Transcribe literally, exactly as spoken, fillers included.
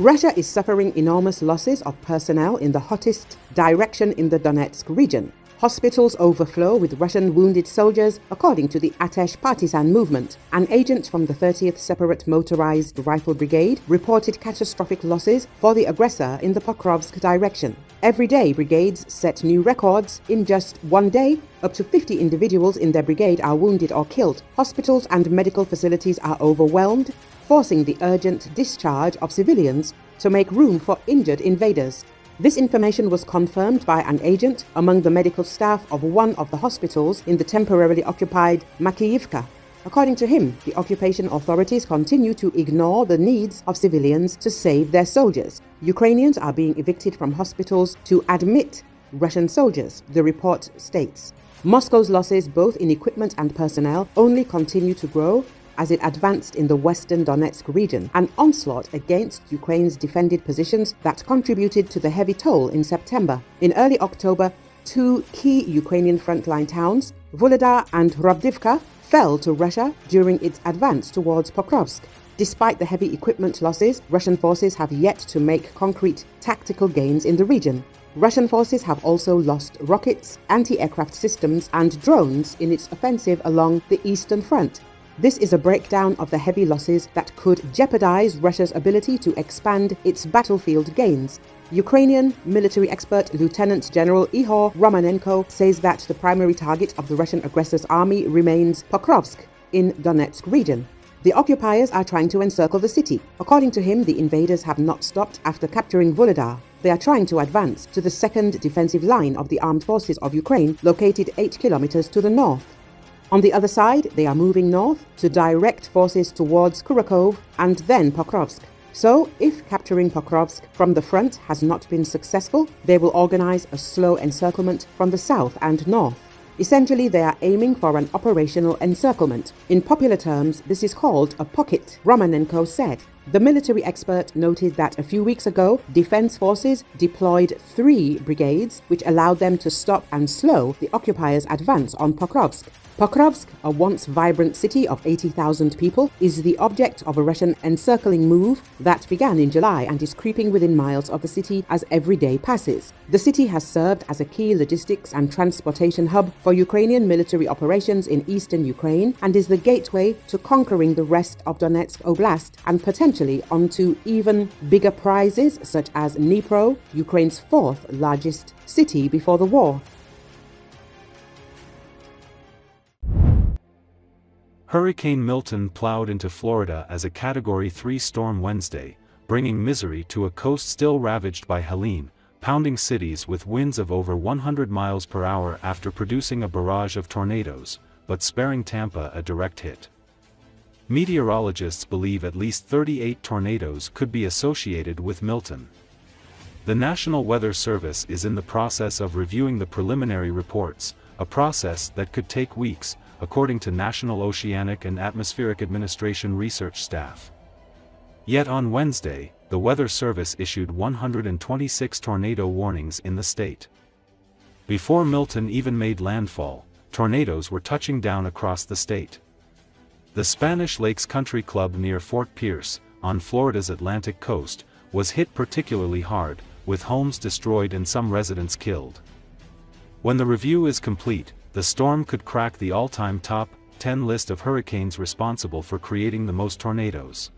Russia is suffering enormous losses of personnel in the hottest direction in the Donetsk region. Hospitals overflow with Russian wounded soldiers, according to the Atesh Partisan Movement. An agent from the thirtieth Separate Motorized Rifle Brigade reported catastrophic losses for the aggressor in the Pokrovsk direction. Every day, brigades set new records. In just one day, up to fifty individuals in their brigade are wounded or killed. Hospitals and medical facilities are overwhelmed, forcing the urgent discharge of civilians to make room for injured invaders. This information was confirmed by an agent among the medical staff of one of the hospitals in the temporarily occupied Makiivka. According to him, the occupation authorities continue to ignore the needs of civilians to save their soldiers. Ukrainians are being evicted from hospitals to admit Russian soldiers, the report states. Moscow's losses, both in equipment and personnel, only continue to grow as it advanced in the western Donetsk region, an onslaught against Ukraine's defended positions that contributed to the heavy toll in September. In early October, two key Ukrainian frontline towns, Vuhledar and Hrodivka, fell to Russia during its advance towards Pokrovsk. Despite the heavy equipment losses, Russian forces have yet to make concrete tactical gains in the region. Russian forces have also lost rockets, anti-aircraft systems, and drones in its offensive along the eastern front. This is a breakdown of the heavy losses that could jeopardize Russia's ability to expand its battlefield gains. Ukrainian military expert Lieutenant General Ihor Romanenko says that the primary target of the Russian aggressors' army remains Pokrovsk in Donetsk region. The occupiers are trying to encircle the city. According to him, the invaders have not stopped after capturing Vuhledar. They are trying to advance to the second defensive line of the armed forces of Ukraine, located eight kilometers to the north. On the other side, they are moving north to direct forces towards Kurakhove and then Pokrovsk. So, if capturing Pokrovsk from the front has not been successful, they will organize a slow encirclement from the south and north. Essentially, they are aiming for an operational encirclement. In popular terms, this is called a pocket, Romanenko said. The military expert noted that a few weeks ago, defense forces deployed three brigades, which allowed them to stop and slow the occupiers' advance on Pokrovsk. Pokrovsk, a once vibrant city of eighty thousand people, is the object of a Russian encircling move that began in July and is creeping within miles of the city as every day passes. The city has served as a key logistics and transportation hub for Ukrainian military operations in eastern Ukraine and is the gateway to conquering the rest of Donetsk Oblast and potentially onto even bigger prizes such as Dnipro, Ukraine's fourth largest city before the war. Hurricane Milton plowed into Florida as a Category three storm Wednesday, bringing misery to a coast still ravaged by Helene, pounding cities with winds of over one hundred miles per hour after producing a barrage of tornadoes, but sparing Tampa a direct hit. Meteorologists believe at least thirty-eight tornadoes could be associated with Milton. The National Weather Service is in the process of reviewing the preliminary reports, a process that could take weeks, according to National Oceanic and Atmospheric Administration research staff. Yet on Wednesday, the Weather Service issued one hundred twenty-six tornado warnings in the state. Before Milton even made landfall, tornadoes were touching down across the state. The Spanish Lakes Country Club near Fort Pierce, on Florida's Atlantic coast, was hit particularly hard, with homes destroyed and some residents killed. When the review is complete, the storm could crack the all-time top ten list of hurricanes responsible for creating the most tornadoes.